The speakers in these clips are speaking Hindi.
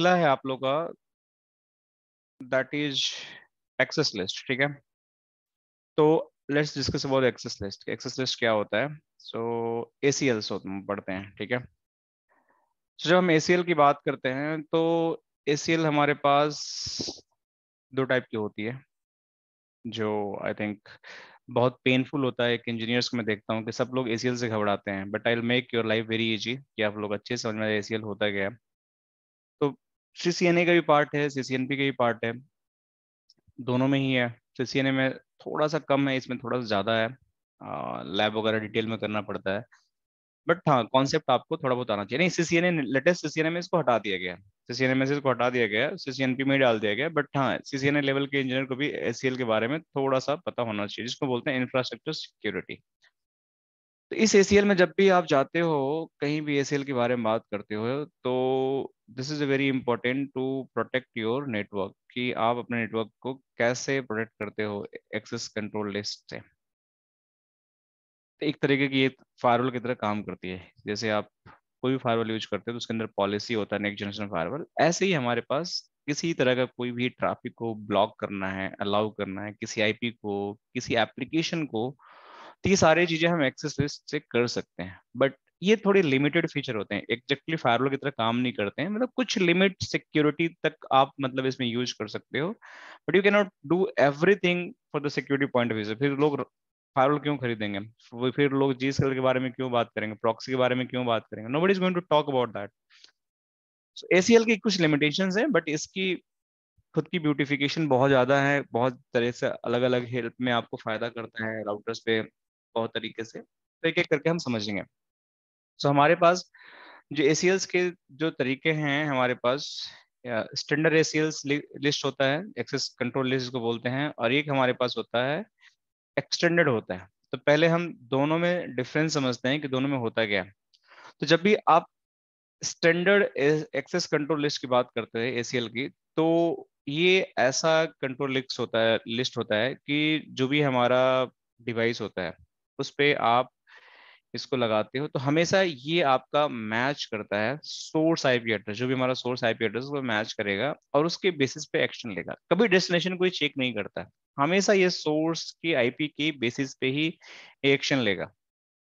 निकला है आप लोग का दैट इज एक्सेस लिस्ट, ठीक है। तो let's discuss about access list. Access list क्या होता है? सो ACL पढ़ते हैं, ठीक है। तो जब हम ACL की बात करते हैं तो ACL हमारे पास दो टाइप की होती है, जो आई थिंक बहुत पेनफुल होता है। एक इंजीनियर्स को मैं देखता हूँ कि सब लोग ACL से घबराते हैं, but I will make your life very easy कि आप लोग अच्छे से समझ में ACL होता गया। तो CCNA का भी पार्ट है, CCNP का भी पार्ट है, दोनों में ही है। CCNA में थोड़ा सा कम है, इसमें थोड़ा सा ज़्यादा है, लैब वगैरह डिटेल में करना पड़ता है, बट हाँ कॉन्सेप्ट आपको थोड़ा बहुत आना चाहिए। नहीं, CCNA लेटेस्ट CCNA में इसको हटा दिया गया, CCNA में से इसको हटा दिया गया, CCNP में डाल दिया गया, बट हाँ CCNA लेवल के इंजीनियर को भी ACL के बारे में थोड़ा सा पता होना चाहिए, जिसको बोलते हैं इंफ्रास्ट्रक्चर सिक्योरिटी। तो इस ACL में जब भी आप जाते हो, कहीं भी ACL के बारे में बात करते हो, तो this is very important to protect your network, कि आप अपने नेटवर्क को कैसे प्रोटेक्ट करते हो एक्सेस कंट्रोल लिस्ट से। एक तरीके की ये फायरवॉल की तरह काम करती है। जैसे आप कोई भी फायरवॉल यूज करते हो तो उसके अंदर पॉलिसी होता है, नेक्स्ट जनरेशन फायरवॉल। ऐसे ही हमारे पास किसी तरह का कोई भी ट्रैफिक को ब्लॉक करना है, अलाउ करना है, किसी IP को, किसी एप्लीकेशन को, तो ये सारी चीज़ें हम एक्सेस लिस्ट से कर सकते हैं। बट ये थोड़ी लिमिटेड फीचर होते हैं, एग्जैक्टली फायरवॉल की तरह काम नहीं करते हैं। मतलब कुछ लिमिट सिक्योरिटी तक आप मतलब इसमें यूज कर सकते हो, but you can not do everything for the security point of view से। फिर लोग फायरवॉल क्यों खरीदेंगे, फिर लोग GSL के बारे में क्यों बात करेंगे, प्रॉक्सी के बारे में क्यों बात करेंगे, nobody is going to talk about that. So ACL की कुछ लिमिटेशंस हैं, बट इसकी खुद की ब्यूटिफिकेशन बहुत ज़्यादा है, बहुत तरह से अलग अलग हेल्प में आपको फायदा करता है राउटर्स पे बहुत तरीके से। तो एक एक करके हम समझेंगे। सो हमारे पास जो ACLs के जो तरीके हैं, हमारे पास स्टैंडर्ड ACLs लिस्ट होता है, एक्सेस कंट्रोल लिस्ट को बोलते हैं, और एक हमारे पास होता है एक्सटेंडेड होता है। तो पहले हम दोनों में डिफरेंस समझते हैं कि दोनों में होता क्या है। तो जब भी आप स्टैंडर्ड एक्सेस कंट्रोल लिस्ट की बात करते हैं ACL की, तो ये ऐसा कंट्रोल लिस्ट होता है कि जो भी हमारा डिवाइस होता है उस पर आप इसको लगाते हो, तो हमेशा ये आपका मैच करता है सोर्स IP एड्रेस, जो भी हमारा सोर्स IP एड्रेस वो मैच करेगा और उसके बेसिस पे एक्शन लेगा। कभी डेस्टिनेशन कोई चेक नहीं करता, हमेशा ये सोर्स की IP के बेसिस पे ही एक्शन लेगा।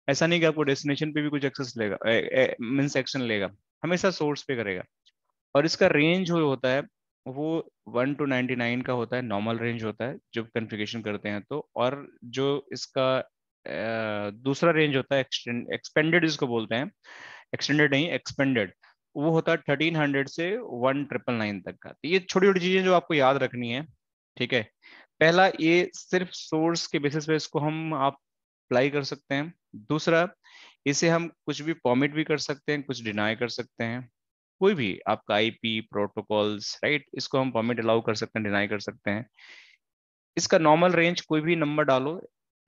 ऐसा नहीं कि आपको डेस्टिनेशन पे भी कुछ एक्सेस लेगा, मीन्स एक्शन लेगा, हमेशा सोर्स पे करेगा। और इसका रेंज जो होता है वो 1 to 99 का होता है, नॉर्मल रेंज होता है जब कॉन्फ़िगरेशन करते हैं तो। और जो इसका दूसरा रेंज होता है एक्सपेंडेड, इसको बोलते हैं, एक्सटेंडेड नहीं एक्सपेंडेड, वो होता है 1300 से 1999 तक का। तो ये छोटी छोटी चीजें जो आपको याद रखनी है, ठीक है। पहला, ये सिर्फ सोर्स के बेसिस पे इसको हम आप अप्लाई कर सकते हैं। दूसरा, इसे हम कुछ भी परमिट भी कर सकते हैं, कुछ डिनाई कर सकते हैं, कोई भी आपका IP प्रोटोकॉल्स, राइट, इसको हम परमिट अलाउ कर सकते हैं, डिनाई कर सकते हैं। इसका नॉर्मल रेंज कोई भी नंबर डालो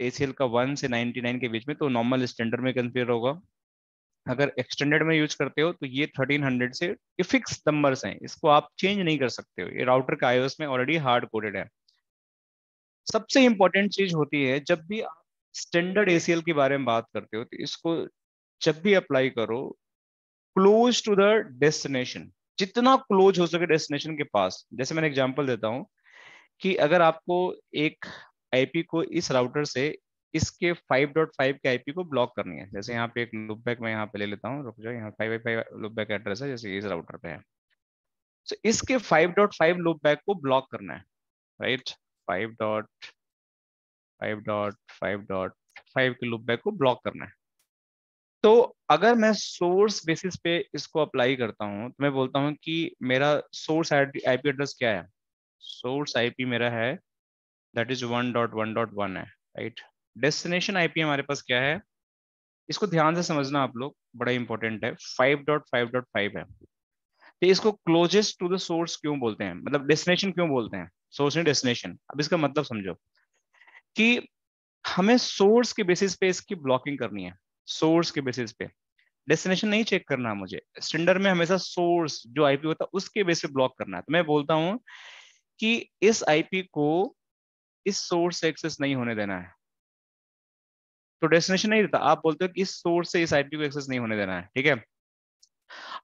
ACL का 1 से 99 के बीच में, तो नॉर्मल स्टैंडर्ड में कंपेयर होगा। अगर एक्सटेंडेड में यूज करते हो तो ये 1300 से फिक्स नंबर्स हैं, इसको आप चेंज नहीं कर सकते हो, ये राउटर का iOS में ऑलरेडी हार्ड कोडेड है। सबसे इंपॉर्टेंट चीज होती है, जब भी आप स्टैंडर्ड ACL के बारे में बात करते हो तो इसको जब भी अप्लाई करो क्लोज टू द डेस्टिनेशन, जितना क्लोज हो सके डेस्टिनेशन के पास। जैसे मैंने एग्जाम्पल देता हूँ कि अगर आपको एक IP को इस राउटर से इसके 5.5 के IP को ब्लॉक करनी है, जैसे यहाँ पे एक लूपबैक मैं यहाँ पे ले लेता हूँ, रुक जाओ, यहाँ 5.5 लूपबैक एड्रेस है, जैसे इस राउटर पे है। तो इसके 5.5 लूपबैक को ब्लॉक करना है, राइट, 5.5.5.5 के लूपबैक को ब्लॉक करना है। तो अगर मैं सोर्स बेसिस पे इसको अप्लाई करता हूँ तो मैं बोलता हूँ कि मेरा सोर्स IP एड्रेस क्या है, सोर्स IP मेरा है दैट इज 1.1.1 है, राइट। डेस्टिनेशन IP हमारे पास क्या है, इसको ध्यान से समझना आप लोग, बड़ा इंपॉर्टेंट है, 5.5.5 है। तो इसको क्लोजेस्ट टू द सोर्स क्यों बोलते हैं, मतलब डेस्टिनेशन क्यों बोलते हैं, सोर्स नहीं डेस्टिनेशन। अब इसका मतलब समझो कि हमें सोर्स के बेसिस पे इसकी ब्लॉकिंग करनी है, सोर्स के बेसिस पे, डेस्टिनेशन नहीं चेक करना मुझे। स्टैंडर्ड में हमेशा सोर्स जो IP होता है उसके बेस पे ब्लॉक करना है। तो मैं बोलता हूँ कि इस IP को इस सोर्स से एक्सेस नहीं होने देना है, तो डेस्टिनेशन नहीं देता, आप बोलते हो कि इस सोर्स से इस IP को एक्सेस नहीं होने देना है, ठीक है।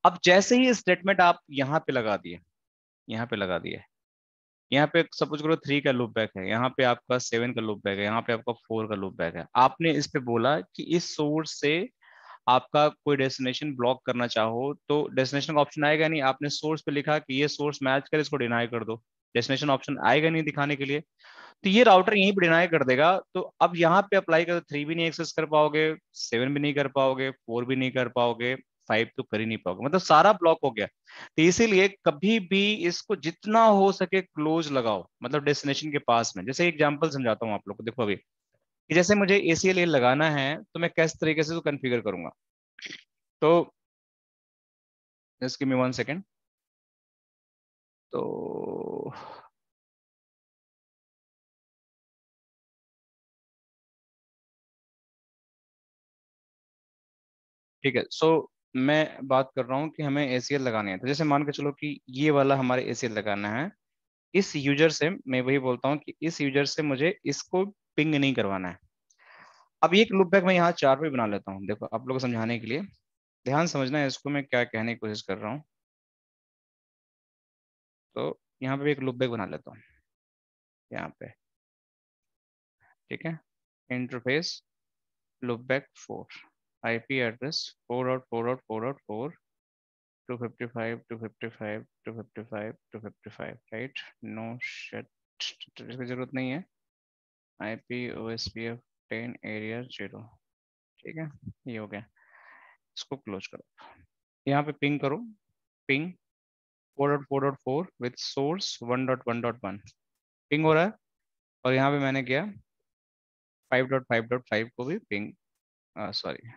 अब जैसे ही स्टेटमेंट आप यहाँ पे लगा दिए, यहाँ पे लगा दिए, यहाँ पे सपोज करो 3 का लूप बैक है, यहाँ पे आपका 7 का लूप बैक है, यहाँ पे आपका 4 का लूप बैक है, आपने इस पे बोला कि इस सोर्स से आपका कोई डेस्टिनेशन ब्लॉक करना चाहो तो डेस्टिनेशन का ऑप्शन आएगा नहीं। आपने सोर्स पे लिखा कि ये सोर्स मैच करे, इसको डिनाई कर दो, डेस्टिनेशन ऑप्शन आएगा नहीं दिखाने के लिए, तो ये राउटर यहीं पे डिनाई कर देगा। तो अब यहाँ पे अप्लाई कर 3 भी नहीं एक्सेस कर पाओगे, 7 भी नहीं कर पाओगे, 4 भी नहीं कर पाओगे, 5 तो कर ही नहीं पाओगे, मतलब सारा ब्लॉक हो गया। तो इसीलिए कभी भी इसको जितना हो सके क्लोज लगाओ, मतलब डेस्टिनेशन के पास में। जैसे एग्जांपल समझाता हूँ आप लोग को, देखो अभी कि जैसे मुझे ACL लगाना है तो मैं किस तरीके से कॉन्फ़िगर करूंगा, तो जस्ट गिव मी 1 सेकेंड। तो ठीक है, सो मैं बात कर रहा हूं कि हमें ACL लगाने है, तो जैसे मान के चलो कि ये वाला हमारे ACL लगाना है, इस यूजर से मैं वही बोलता हूं कि इस यूजर से मुझे इसको पिंग नहीं करवाना है। अब एक लूप बैक मैं यहाँ 4 पे बना लेता हूँ, देखो आप लोगों को समझाने के लिए, ध्यान समझना है इसको, मैं क्या कहने की कोशिश कर रहा हूँ। तो यहाँ पे भी एक लूप बैक बना लेता हूँ यहाँ पे, ठीक है, इंटरफेस लूप बैक 4, IP एड्रेस 4.4.4.4 255.255.255.255, राइट, नो शिट, इसकी जरूरत नहीं है, IP OSPF 10 एरिया 0, ठीक है, ये हो गया। इसको क्लोज करो, यहाँ पे पिंग करो, पिंग 4.4.4 विथ सोर्स 1.1.1 पिंग हो रहा है, और यहाँ पे मैंने किया 5.5.5 को भी पिंग, सॉरी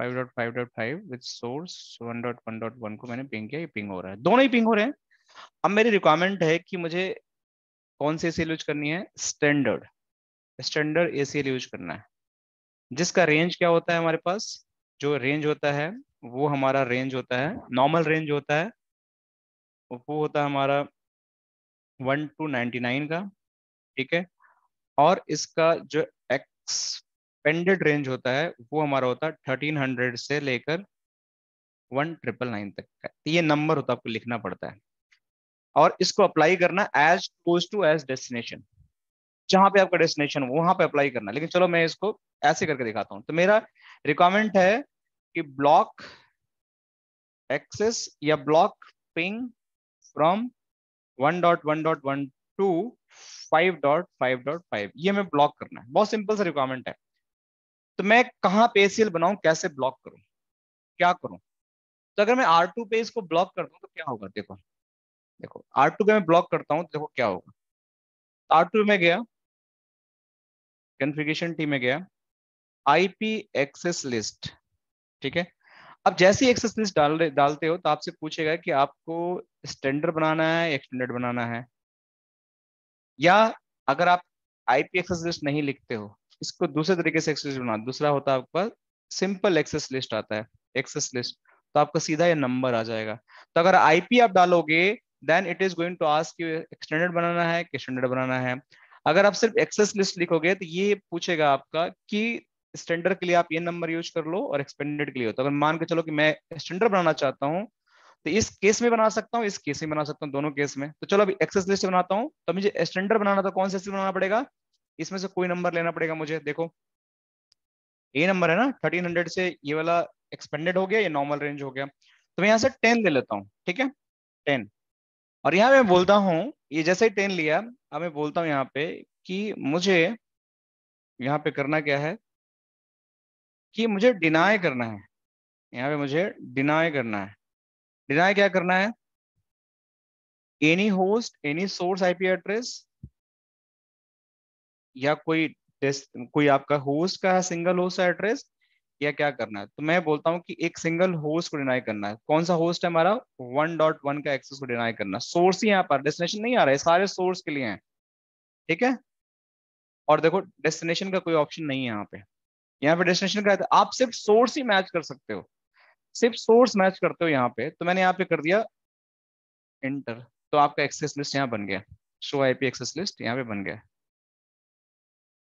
5.5.5 विथ सोर्स 1.1.1 को मैंने पिंग किया, ये पिंग हो रहा है, दोनों ही पिंग हो रहे हैं। अब मेरी रिक्वायरमेंट है कि मुझे कौन से ACL यूज करनी है, स्टैंडर्ड ACL यूज करना है, जिसका रेंज क्या होता है हमारे पास, जो रेंज होता है वो हमारा रेंज होता है, नॉर्मल रेंज होता है वो होता है हमारा 1 to 99 का, ठीक है, और इसका जो एक्सपेंडेड रेंज होता है वो हमारा होता है 1300 से लेकर 1999 तक का। ये नंबर होता है, आपको लिखना पड़ता है, और इसको अप्लाई करना as close to as destination, जहां पे आपका डेस्टिनेशन हो वहां पे अप्लाई करना। लेकिन चलो मैं इसको ऐसे करके दिखाता हूं। तो मेरा रिक्वायरमेंट है कि ब्लॉक एक्सेस या ब्लॉक पिंग फ्रॉम 1.1.1 टू 5.5.5, ये हमें ब्लॉक करना है, बहुत सिंपल सा रिक्वायरमेंट है। तो मैं कहां पे ACL बनाऊं, कैसे ब्लॉक करूं, क्या करूं? तो अगर मैं R2 पे इसको ब्लॉक करता हूं तो क्या होगा, देखो देखो R2 पे मैं ब्लॉक करता हूँ तो देखो क्या होगा। R2 में गया, कॉन्फ़िगरेशन टी में गया, IP एक्सेस लिस्ट, ठीक है। अब जैसी एक्सेस लिस्ट डालते हो तो आपसे पूछेगा कि आपको स्टैंडर्ड बनाना है, एक्सटेंडेड बनाना है, या अगर आप IP एक्सेस लिस्ट नहीं लिखते हो, इसको दूसरे तरीके से एक्सेस बना, दूसरा होता है आपका सिंपल एक्सेस लिस्ट आता है, एक्सेस लिस्ट, तो आपका सीधा ये नंबर आ जाएगा। तो अगर IP आप डालोगे then it is going to ask you extended बनाना है कि standard बनाना है। अगर आप सिर्फ एक्सेस लिस्ट लिखोगे तो ये पूछेगा आपका कि स्टैंडर्ड के लिए आप ये नंबर यूज कर लो और एक्सपेंडेड के लिए हो। तो अगर मान के चलो कि मैं स्टैंडर्ड बनाना चाहता हूँ तो इस केस में बना सकता हूँ, इस केस में बना सकता हूँ, दोनों केस में। तो चलो अभी एक्सेस लिस्ट बनाता हूँ, तो मुझे स्टैंडर्ड बनाना तो कौन से बनाना पड़ेगा, इसमें से कोई नंबर लेना पड़ेगा मुझे। देखो ये नंबर है ना 1300 से, ये वाला एक्सपेंडेड हो गया, ये नॉर्मल रेंज हो गया, तो मैं यहाँ से 10 ले लेता हूँ, ठीक है 10, और यहाँ मैं बोलता हूँ, ये जैसे ही 10 लिया, अब मैं बोलता हूँ यहाँ पे कि मुझे यहाँ पे करना क्या है कि मुझे डिनाई करना है, यहाँ पे मुझे डिनाई करना है। डिनाई क्या करना है, any host any source IP address, या कोई आपका होस्ट का सिंगल होस्ट एड्रेस, या क्या करना है। तो मैं बोलता हूँ कि एक सिंगल होस्ट को डिनाई करना है। कौन सा होस्ट है हमारा, 1.1 का एक्सेस को डिनाई करना। सोर्स ही यहाँ पर, डेस्टिनेशन नहीं आ रहा है, सारे सोर्स के लिए हैं, ठीक है। और देखो डेस्टिनेशन का कोई ऑप्शन नहीं है यहाँ पे, यहाँ पे डेस्टिनेशन का है, आप सिर्फ सोर्स ही मैच कर सकते हो, सिर्फ सोर्स मैच करते हो यहाँ पे। तो मैंने यहाँ पे कर दिया एंटर, तो आपका एक्सेस लिस्ट यहाँ बन गया, शो IP एक्सेस लिस्ट यहाँ पे बन गया।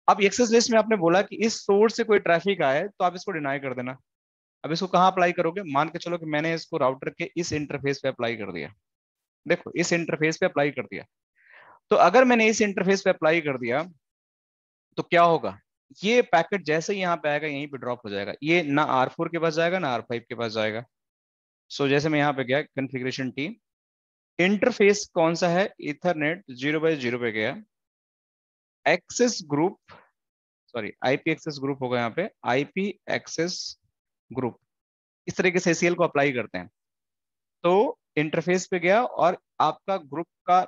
अब एक्सेस लिस्ट में आपने बोला कि इस सोर्स से कोई ट्रैफिक आए तो आप इसको डिनाई कर देना, अब इसको कहाँ अप्लाई करोगे, मान के चलो कि मैंने इसको राउटर के इस इंटरफेस पे अप्लाई कर दिया, देखो इस इंटरफेस पे अप्लाई कर दिया, तो अगर मैंने इस इंटरफेस पे अप्लाई कर दिया तो क्या होगा, ये पैकेट जैसे ही यहाँ पे आएगा यहीं पे ड्रॉप हो जाएगा, ये ना R4 के पास जाएगा ना R5 के पास जाएगा। सो जैसे मैं यहाँ पे गया कॉन्फ़िगरेशन टीम, इंटरफेस कौन सा है, इथरनेट 0/0 पे गया, access group sorry IP access group होगा यहाँ पे, आईपी एक्सेस ग्रुप, इस तरीके से ACL को अप्लाई करते हैं। तो इंटरफेस पे गया और आपका ग्रुप का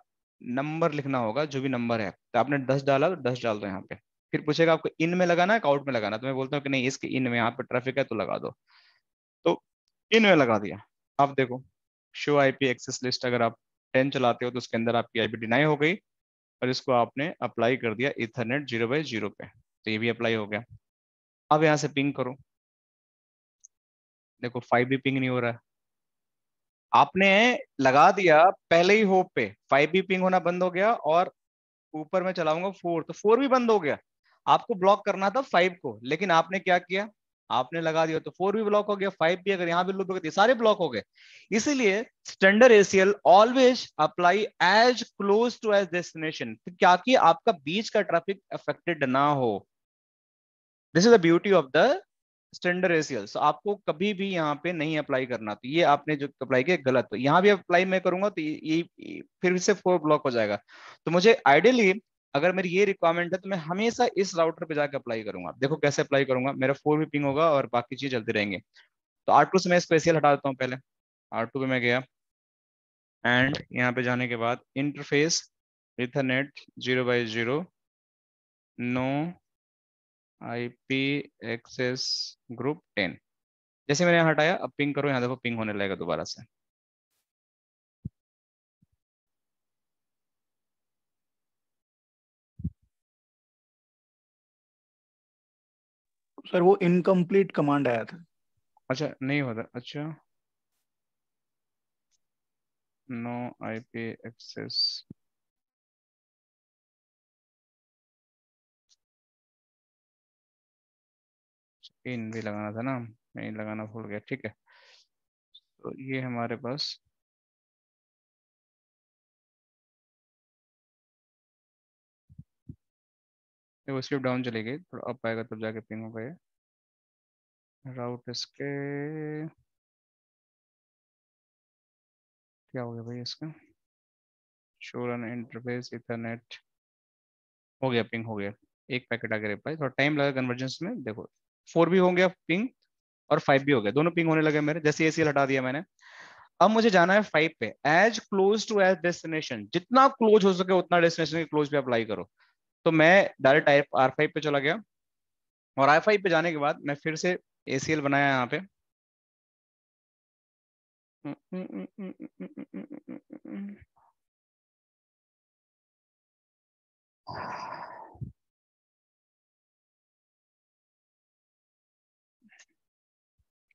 नंबर लिखना होगा, जो भी नंबर है, तो आपने 10 डाला तो 10 डाल दो यहाँ पे, फिर पूछेगा आपको इन में लगाना है आउट में लगाना, तो मैं बोलता हूँ कि नहीं इसके इन में, यहाँ पे ट्रैफिक है तो लगा दो, तो इन में लगा दिया। आप देखो शो आईपी एक्सेस लिस्ट, अगर आप 10 चलाते हो तो उसके अंदर आपकी आईपी डिनाई हो गई, और इसको आपने अप्लाई कर दिया इथरनेट 0/0 पे, तो ये भी अप्लाई हो गया। अब यहाँ से पिंग करो, देखो 5G पिंग नहीं हो रहा है, आपने लगा दिया पहले ही होप पे, 5G पिंग होना बंद हो गया, और ऊपर में चलाऊंगा 4 तो 4 भी बंद हो गया। आपको ब्लॉक करना था 5 को, लेकिन आपने क्या किया, आपने लगा दिया तो 4 भी ब्लॉक हो गया, 5 भी, अगर यहाँ भी लूप हो गया सारे ब्लॉक हो गए। इसीलिए standard ACL always apply as close to as destination, क्या कि आपका बीच का ट्रैफिक अफेक्टेड ना हो। This is the beauty of the standard ACL। So आपको कभी भी यहाँ पे नहीं अप्लाई करना, तो ये आपने जो अप्लाई किया गलत, तो यहाँ भी अप्लाई मैं करूंगा तो ये फिर से 4 ब्लॉक हो जाएगा। तो मुझे आइडियली अगर मेरी ये रिक्वायरमेंट है तो मैं हमेशा इस राउटर पे जाकर अप्लाई करूंगा। देखो कैसे अप्लाई करूंगा, मेरा 4 भी पिंग होगा और बाकी चीज चलती रहेंगे। तो R2 से मैं इसको ACL हटा देता हूँ, पहले R2 पे मैं गया एंड यहाँ पे जाने के बाद interface ethernet 0/0 no IP access group 10, जैसे मैंने यहाँ हटाया, अब पिंग करो, यहाँ देखो पिंग होने लगेगा दोबारा से। सर वो इनकम्प्लीट कमांड आया था। अच्छा नहीं होता, अच्छा नो आईपी एक्सेस, इन भी लगाना था ना, मैं लगाना भूल गया, ठीक है। तो ये हमारे पास स्क्रिप्ट डाउन चली गई, थोड़ा अप आएगा तब जाके पिंग हो गया। राउट इसके क्या हो गया भाई, इसका शो रन इंटरफेस इथरनेट हो गया, पिंग हो गया, एक पैकेट आगे रह पाए, थोड़ा टाइम लगा कन्वर्जेंस में। देखो 4 भी हो गया पिंग और 5 भी हो गया, दोनों पिंग होने लगे मेरे, जैसे ACL हटा दिया मैंने। अब मुझे जाना है 5 पे, as close to as destination, जितना क्लोज हो सके उतना डेस्टिनेशन के क्लोज पे अप्लाई करो। तो मैं डायरेक्ट R5 पे चला गया, और R5 पे जाने के बाद मैं फिर से ACL बनाया यहाँ पे,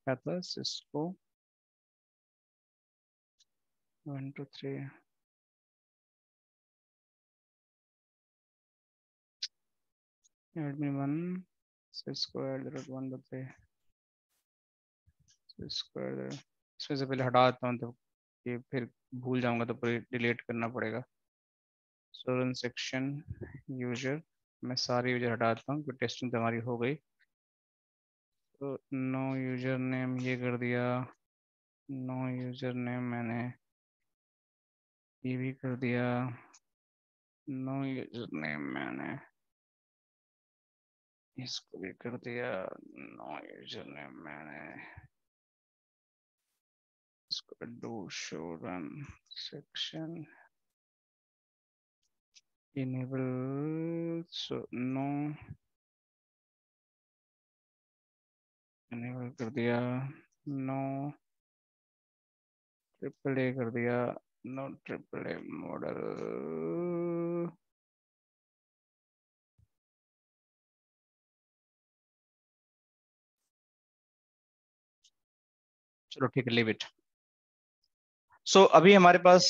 क्या था इसको 1 2 3 admin1 square 1 2 3 square, इसमें से पहले हटा देता हूँ, तो ये फिर भूल जाऊंगा तो पूरी डिलीट करना पड़ेगा। सोलन सेक्शन यूजर, मैं सारे यूजर हटा देता हूँ, टेस्टिंग तो हमारी हो गई। तो नो यूजर नेम ये कर दिया, नो यूजर नेम मैंने ये भी कर दिया, नो यूजर नेम मैंने इसको भी कर दिया, नो यूजर नेम मैंने इसको do show run section enable, so no enable कर दिया, नो ट्रिपल ए कर दिया, नो ट्रिपल ए मॉडल, चलो ठीक है लीव इट। सो अभी हमारे पास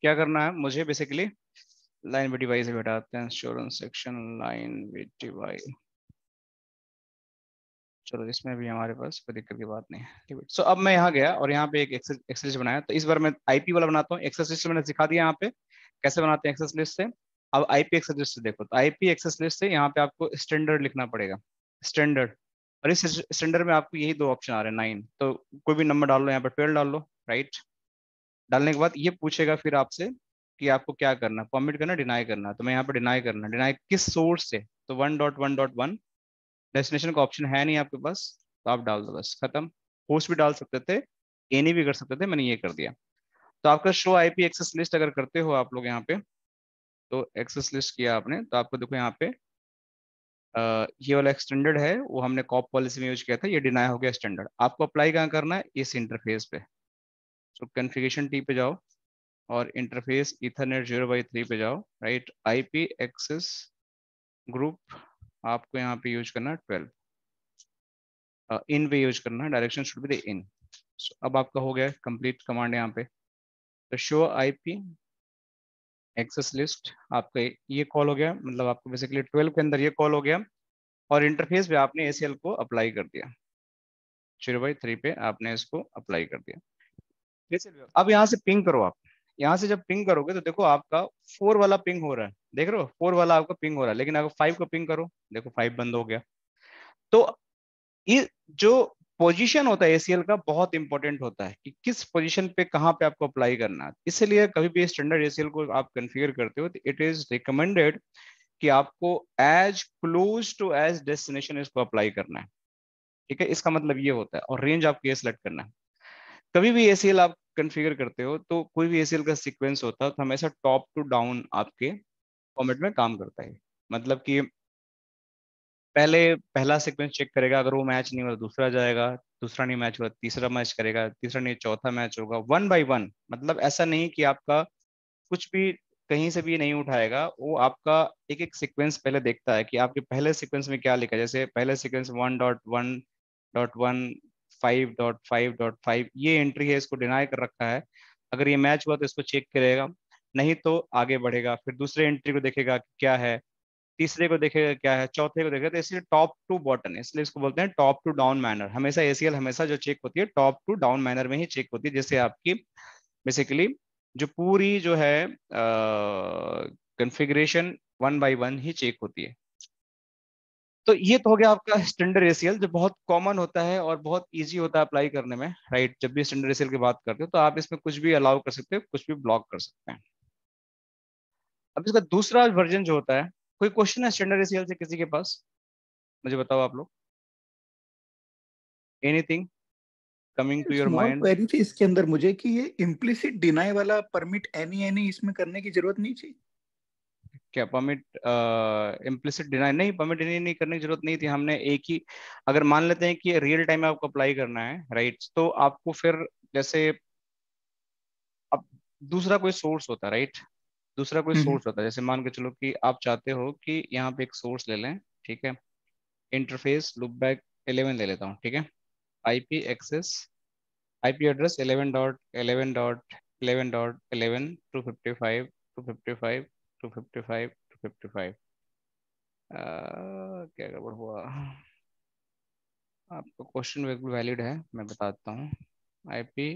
क्या करना है, मुझे बेसिकली लाइन विथ डिवाइस हटाते हैं, show run section line with device, चलो इसमें भी हमारे पास कोई दिक्कत की बात नहीं है, ठीक है। सो अब मैं यहाँ गया और यहाँ पे एक एक्सेल लिस्ट बनाया, तो इस बार मैं आईपी वाला बनाता हूँ। एक्सेल लिस्ट मैंने सिखा दिया यहाँ पे कैसे बनाते हैं एक्सेल लिस्ट से। अब आईपी एक्सेल लिस्ट से देखो, तो आईपी एक्सेल लिस्ट से यहाँ पे आपको स्टैंडर्ड लिखना पड़ेगा, स्टैंडर्ड। और इस स्टैंडर्ड में आपको यही दो ऑप्शन आ रहे हैं 9, तो कोई भी नंबर डाल लो, यहाँ पे 12 डाल लो, राइट। डालने के बाद ये पूछेगा फिर आपसे कि आपको क्या करना, परमिट करना, डिनाई करना। तो मैं यहाँ पे डिनाई करना, डिनाई किस सोर्स से, तो 1.1.1 डेस्टिनेशन का ऑप्शन है नहीं आपके पास, तो आप डाल दो, बस खत्म। होस्ट भी डाल सकते थे, एनी भी कर सकते थे, मैंने ये कर दिया। तो आपका शो आईपी एक्सेस लिस्ट अगर करते हो आप लोग यहाँ पे, तो एक्सेस लिस्ट किया आपने, तो आपको देखो यहाँ पे ये वाला एक्सटेंडेड है, वो हमने कॉप पॉलिसी में यूज किया था, ये डिनाई हो गया स्टैंडर्ड। आपको अप्लाई कहाँ करना है, इस इंटरफेस पे। तो कन्फिगरेशन टी पे जाओ और इंटरफेस इथरनेट 0/3 पे जाओ, राइट। आईपी एक्सेस ग्रुप आपको यहाँ पे यूज करना है 12, इन पे यूज करना है, direction should be the in. अब आपका हो गया कंप्लीट कमांड यहाँ पे। तो शो आईपी एक्सेस लिस्ट आपका ये कॉल हो गया, मतलब आपको बेसिकली 12 के अंदर ये कॉल हो गया, और इंटरफेस पे आपने एसीएल को अप्लाई कर दिया, 0/3 पे आपने इसको अप्लाई कर दिया। अब यहाँ से पिंग करो आप, यहाँ से जब पिंग करोगे तो देखो आपका 4 वाला पिंग हो रहा है, देख रहे हो 4 वाला आपका पिंग हो रहा है। लेकिन अगर 5 को पिंग करो, देखो 5 बंद हो गया। तो ये जो पोजीशन होता है एसीएल का बहुत इंपॉर्टेंट होता है कि किस पोजीशन पे कहाँ पे आपको अप्लाई करना है। इसलिए कभी भी स्टैंडर्ड एसीएल को आप कन्फिगर करते हो तो इट इज रिकमेंडेड कि आपको as close to as destination इसको अप्लाई करना है, ठीक है। इसका मतलब ये होता है, और रेंज आपको ये सिलेक्ट करना है। कभी भी एसीएल आप कन्फिगर करते हो तो कोई भी एसीएल का सीक्वेंस होता है तो हमेशा टॉप टू डाउन आपके फॉर्मेट में काम करता है। मतलब कि पहला सीक्वेंस चेक करेगा, अगर वो मैच नहीं हुआ दूसरा जाएगा, दूसरा नहीं मैच हुआ तीसरा मैच करेगा, तीसरा नहीं चौथा मैच होगा, 1 by 1। मतलब ऐसा नहीं कि आपका कुछ भी कहीं से भी नहीं उठाएगा, वो आपका एक एक सीक्वेंस पहले देखता है कि आपके पहले सीक्वेंस में क्या लिखा है। जैसे पहले सीक्वेंस 1.1.1 5.5.5 ये एंट्री है, इसको डिनाई कर रखा है, अगर ये मैच हुआ तो इसको चेक करेगा, नहीं तो आगे बढ़ेगा। फिर दूसरे एंट्री को देखेगा कि क्या है, तीसरे को देखेगा क्या है, चौथे को देखेगा। तो इसलिए टॉप टू बॉटम, इसलिए इसको बोलते हैं टॉप टू डाउन मैनर। हमेशा एसीएल हमेशा जो चेक होती है टॉप टू डाउन मैनर में ही चेक होती है, जिससे आपकी बेसिकली जो पूरी जो है कॉन्फ़िगरेशन 1 by 1 ही चेक होती है। तो ये तो हो गया आपका स्टैंडर्ड एसीएल, जो बहुत कॉमन होता है और बहुत इजी होता है अप्लाई करने में, राइट। जब भी स्टैंडर्ड एसीएल की बात करते हो तो आप इसमें कुछ भी अलाउ कर सकते हो, कुछ भी ब्लॉक कर सकते हैं। अब इसका दूसरा वर्जन जो होता है, कोई क्वेश्चन है स्टैंडर्ड एसीएल से किसी के पास, मुझे बताओ आप लोग। Anything coming to your mind? Query थी इसके अंदर मुझे कि ये इम्प्लिसिट डिनाई वाला परमिट एनी इसमें करने की जरूरत नहीं थी क्या? परमिट इम्प्लिसिट डिनाई नहीं, परमिट डिनाई नहीं करने की जरूरत नहीं थी। हमने एक ही, अगर मान लेते हैं कि रियल टाइम में आपको अप्लाई करना है, राइट, तो आपको फिर जैसे अब दूसरा कोई सोर्स होता है, राइट, दूसरा कोई सोर्स होता है। जैसे मान के चलो कि आप चाहते हो कि यहाँ पे एक सोर्स ले लें, ठीक है, इंटरफेस लुपबैक 11 ले लेता हूँ, ठीक है, आईपी एक्सेस आईपी एड्रेस 11.11.11.11 255 क्या गड़बड़ हुआ? आपका क्वेश्चन बिल्कुल वैलिड है, मैं बताता हूँ। आईपी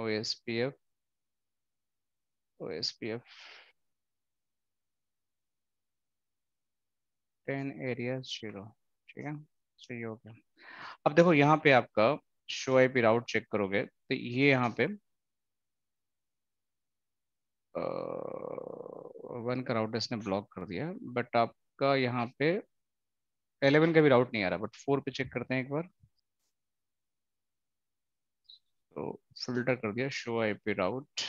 ओएसपीएफ 10 area 0, ठीक है, सही हो गया। अब देखो यहाँ पे आपका शो आईपी राउट चेक करोगे तो ये यहाँ पे 1 का राउट इसने ब्लॉक कर दिया, बट आपका यहाँ पे 11 का भी राउट नहीं आ रहा, बट 4 पे चेक करते हैं एक बार। तो फिल्टर कर दिया शो आईपी राउट,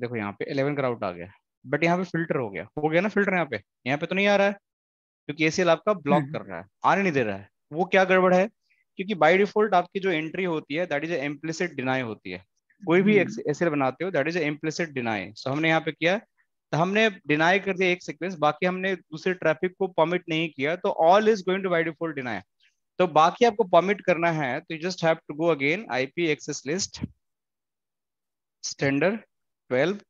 देखो यहाँ पे 11 का राउट आ गया, बट यहाँ पे फिल्टर हो गया ना फिल्टर। यहाँ पे तो नहीं आ रहा है क्योंकि एसीएल आपका ब्लॉक कर रहा है, आने नहीं दे रहा है। वो क्या गड़बड़ है? क्योंकि बाय डिफॉल्ट आपकी जो एंट्री होती है दैट इज इम्प्लिसिट डिनाई होती है। कोई भी एसीएल बनाते हो that is implicit deny. So हमने यहाँ पे किया, तो हमने डिनाई कर दिया एक सीक्वेंस, बाकी हमने दूसरे ट्रैफिक को परमिट नहीं किया, तो all is going to by default deny. तो बाकी आपको परमिट करना है तो just have to go again IP access list standard 12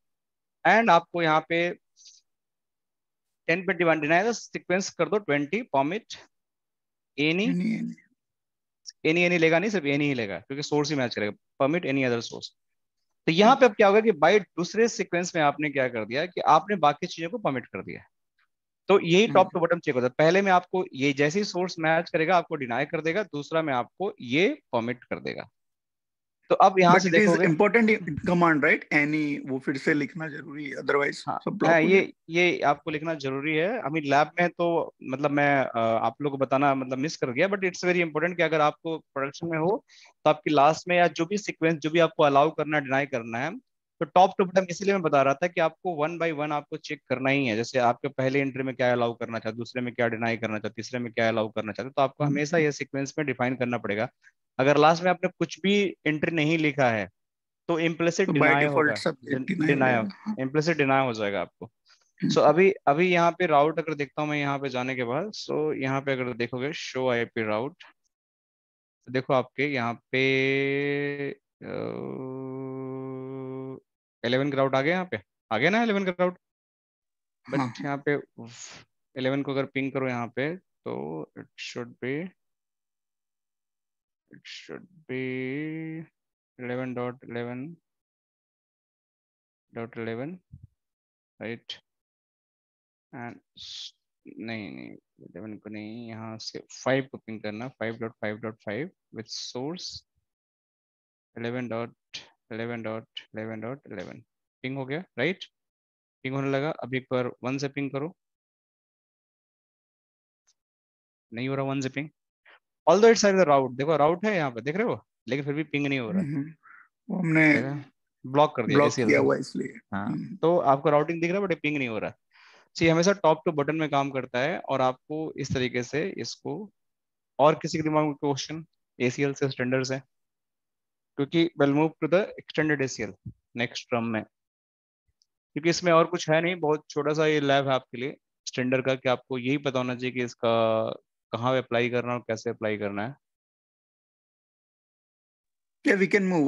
and आपको यहाँ पे 10 पे डिनाई सीक्वेंस कर दो 20 परमिट एनी लेगा नहीं, सिर्फ एनी ही लेगा क्योंकि सोर्स ही मैच करेगा, परमिट एनी अदर सोर्स। तो यहाँ पे अब क्या होगा कि बाय दूसरे सीक्वेंस में आपने क्या कर दिया कि आपने बाकी चीजों को परमिट कर दिया। तो यही टॉप टू बॉटम चेक होता है, पहले में आपको ये जैसे ही सोर्स मैच करेगा आपको डिनाई कर देगा, दूसरा में आपको ये परमिट कर देगा। तो अब यहाँ से देखोगे इम्पोर्टेंट कमांड राइट, एनी वो फिर से लिखना जरूरी है, अदरवाइज ये आपको लिखना जरूरी है। अभी लैब में तो मतलब मैं आप लोगों को बताना मतलब मिस कर गया, बट इट्स वेरी इंपॉर्टेंट कि अगर आपको प्रोडक्शन में हो तो आपकी लास्ट में या जो भी सीक्वेंस जो भी आपको अलाउ करना डिनाई करना है तो टॉप टू बॉटम, इसलिए मैं बता रहा था कि आपको वन बाय वन आपको चेक करना ही है। जैसे आपके पहले एंट्री में क्या अलाउ करना चाहते, दूसरे में क्या डिनाई करना चाहते, तीसरे में क्या अलाउ करना चाहते, तो आपको हमेशा ये सीक्वेंस में डिफाइन करना पड़ेगा। अगर लास्ट में आपने कुछ भी एंट्री नहीं लिखा है तो इम्प्लिसिट डिनाई हो जाएगा आपको। सो अभी यहाँ पे राउट अगर देखता हूँ मैं यहाँ पे जाने के बाद, सो यहाँ पे अगर देखोगे शो आईपी राउट, देखो आपके यहाँ पे 11 का राउट आ गया, यहाँ पे आ गया ना 11 का राउट, बट यहाँ पे 11 को अगर पिंग करो यहाँ पे तो it should be 11.11.11 right, and नहीं 11 को नहीं, यहाँ से 5 को पिंग करना 5.5.5 with source 11.11.11.11 पिंग हो गया राइट, पिंग होने लगा। अभी पर 1 से पिंग करो, नहीं हो रहा 1 से ping, although it's side the route, देखो राउट है यहाँ पे देख रहे हो, लेकिन फिर भी पिंग नहीं हो रहा, वो हमने ब्लॉक कर दिया इसलिए। हाँ तो आपको राउटिंग दिख रहा है बट पिंग नहीं हो रहा। ये हमेशा टॉप टू बॉटम में काम करता है और आपको इस तरीके से इसको, और किसी के दिमाग में क्वेश्चन एसीएल से स्टैंडर्ड्स है क्योंकि will move to the extended ACL next term में, क्योंकि इसमें और कुछ है नहीं, बहुत छोटा सा ये लैब है आपके लिए स्टैंडर्ड का, कि आपको यही पता होना चाहिए कि इसका कहाँ पे अप्लाई करना है और कैसे अप्लाई करना है। Yeah, we can move.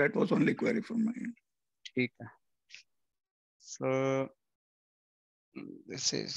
That was only query from my end. ठीक है। So this is